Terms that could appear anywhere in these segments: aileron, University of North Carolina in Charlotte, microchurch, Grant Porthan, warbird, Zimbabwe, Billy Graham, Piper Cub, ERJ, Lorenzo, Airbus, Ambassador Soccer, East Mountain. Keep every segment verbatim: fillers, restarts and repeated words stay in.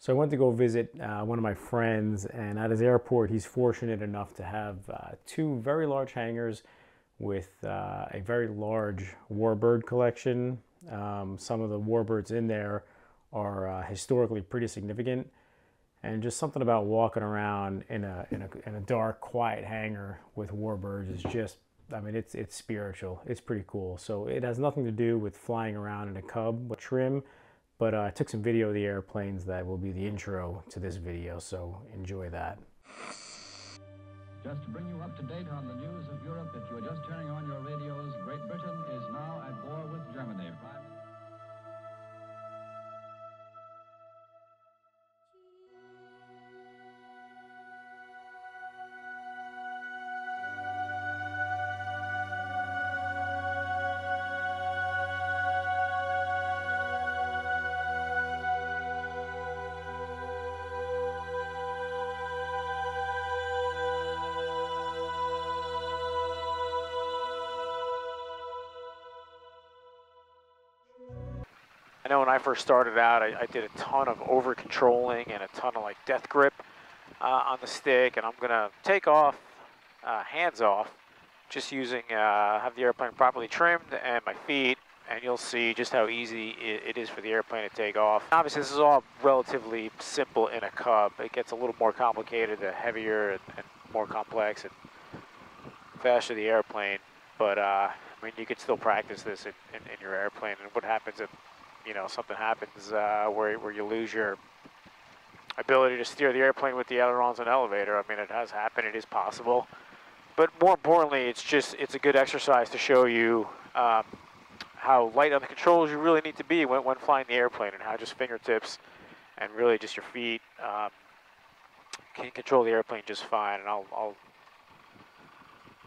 So I went to go visit uh, one of my friends, and at his airport, he's fortunate enough to have uh, two very large hangars with uh, a very large warbird collection. Um, some of the warbirds in there are uh, historically pretty significant, and just something about walking around in a, in a, in a dark, quiet hangar with warbirds is just, I mean, it's, it's spiritual. It's pretty cool. So it has nothing to do with flying around in a Cub trim, but uh, I took some video of the airplanes that will be the intro to this video, so enjoy that. Just to bring you up to date on the news of Europe, if you are just turning on your radios, Great Britain is now at war with Germany. I know when I first started out, I, I did a ton of over controlling and a ton of like death grip uh, on the stick, and I'm gonna take off, uh, hands off, just using, uh, have the airplane properly trimmed and my feet, and you'll see just how easy it, it is for the airplane to take off. Obviously this is all relatively simple in a Cub. It gets a little more complicated, the heavier and, and more complex and faster the airplane, but uh, I mean, you could still practice this in, in, in your airplane. And what happens if, you know, something happens uh, where, where you lose your ability to steer the airplane with the ailerons and elevator. I mean, it has happened, it is possible. But more importantly, it's just, it's a good exercise to show you um, how light on the controls you really need to be when, when flying the airplane, and how just fingertips and really just your feet um, can control the airplane just fine. And I'll, I'll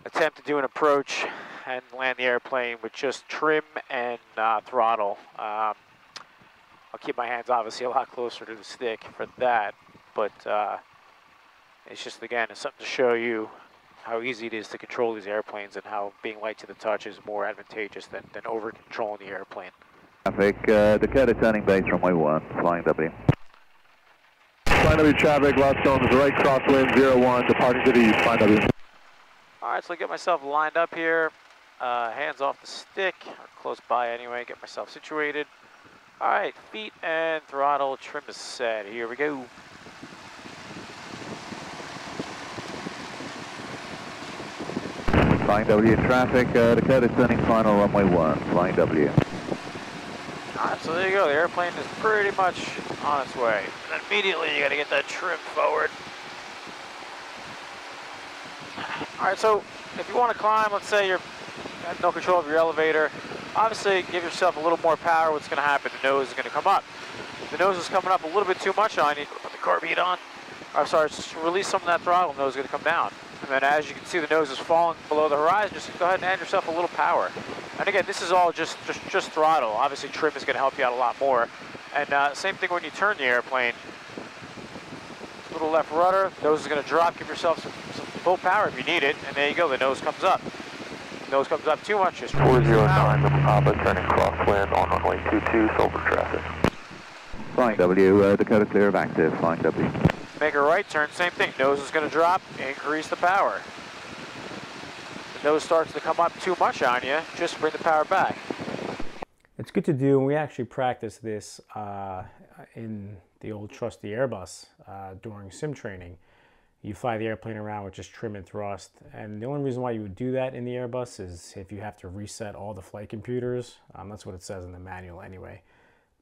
attempt to do an approach and land the airplane with just trim and uh, throttle. Um, I'll keep my hands obviously a lot closer to the stick for that, but uh, it's just, again, it's something to show you how easy it is to control these airplanes and how being light to the touch is more advantageous than, than over controlling the airplane. Traffic, uh, Dakota turning base runway one, flying W. Flying W traffic, last zone is the right crosswind, zero one, departing to the east, flying W. All right, so I get myself lined up here. Uh, hands off the stick, or close by anyway, get myself situated. All right, feet and throttle, trim is set, here we go. Flying W traffic, uh, Dakota turning final runway one, flying W. All right, so there you go, the airplane is pretty much on its way. And immediately you gotta get that trim forward. All right, so if you wanna climb, let's say you're have no control of your elevator. Obviously, give yourself a little more power. What's going to happen? The nose is going to come up. The nose is coming up a little bit too much on you. Put the carbide on. I'm sorry, just release some of that throttle. The nose is going to come down. And then as you can see, the nose is falling below the horizon. Just go ahead and add yourself a little power. And again, this is all just, just, just throttle. Obviously, trim is going to help you out a lot more. And uh, same thing when you turn the airplane. Little left rudder. Nose is going to drop. Give yourself some, some full power if you need it. And there you go. The nose comes up. Nose comes up too much. Just four zero nine, Papa turning crosswind on runway two two, sober traffic. Flying W, uh, Dakota clear of active, flying W. Make a right turn, same thing. Nose is going to drop, increase the power. The nose starts to come up too much on you, just bring the power back. It's good to do, and we actually practice this uh, in the old trusty Airbus uh, during sim training. You fly the airplane around with just trim and thrust. And the only reason why you would do that in the Airbus is if you have to reset all the flight computers. Um, that's what it says in the manual anyway.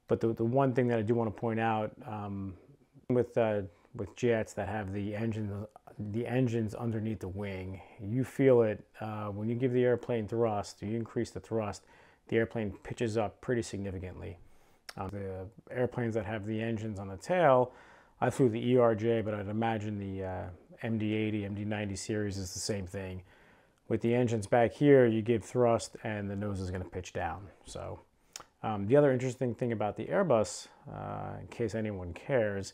But the, the one thing that I do want to point out um, with, uh, with jets that have the engines, the engines underneath the wing, you feel it uh, when you give the airplane thrust, you increase the thrust, the airplane pitches up pretty significantly. Um, the airplanes that have the engines on the tail, I flew the E R J, but I'd imagine the uh, M D eighty, M D ninety series is the same thing. With the engines back here, you give thrust and the nose is going to pitch down. So um, the other interesting thing about the Airbus, uh, in case anyone cares,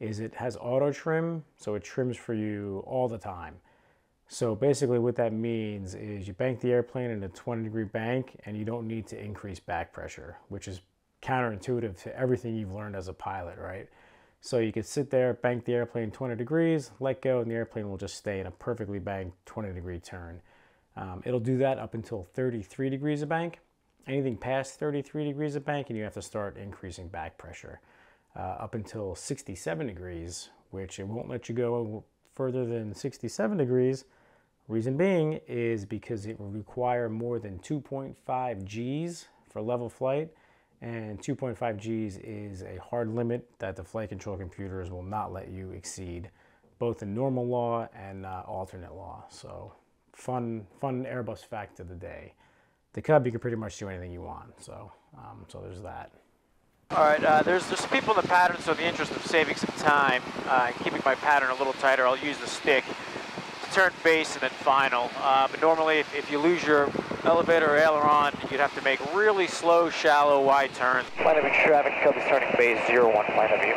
is it has auto trim, so it trims for you all the time. So basically what that means is you bank the airplane in a twenty degree bank and you don't need to increase back pressure, which is counterintuitive to everything you've learned as a pilot, right? So you can sit there, bank the airplane twenty degrees, let go, and the airplane will just stay in a perfectly banked twenty degree turn. Um, it'll do that up until thirty-three degrees of bank. Anything past thirty-three degrees of bank, and you have to start increasing back pressure uh, up until sixty-seven degrees, which it won't let you go further than sixty-seven degrees. Reason being is because it will require more than two point five G's for level flight, and two point five G's is a hard limit that the flight control computers will not let you exceed, both in normal law and uh, alternate law. So fun, fun Airbus fact of the day. The Cub, you can pretty much do anything you want, so um, so there's that. All right, uh, there's, there's some people in the pattern, so in the interest of saving some time uh, and keeping my pattern a little tighter, I'll use the stick to turn base and then final. Uh, but normally, if, if you lose your elevator or aileron, you'd have to make really slow, shallow, wide turns. Line of traffic, Cub is turning base zero one, line of view.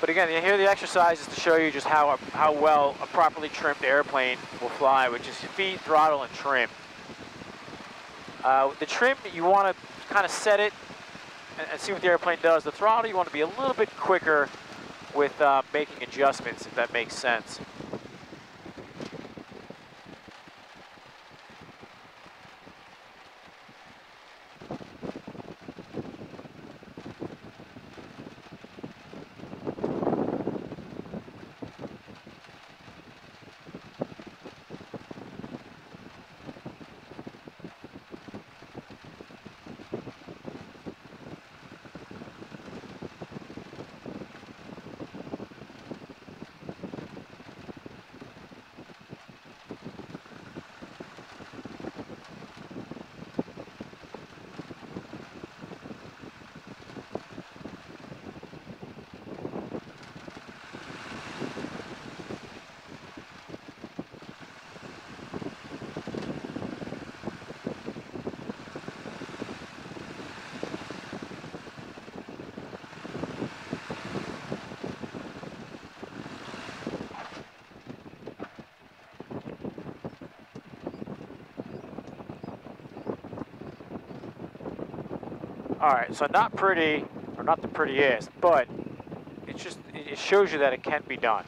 But again, here the exercise is to show you just how, how well a properly trimmed airplane will fly, which is feed, throttle, and trim. Uh, the trim, you want to kind of set it and, and see what the airplane does. The throttle, you want to be a little bit quicker with uh, making adjustments, if that makes sense. All right, so not pretty, or not the prettiest, but it's just, it shows you that it can be done.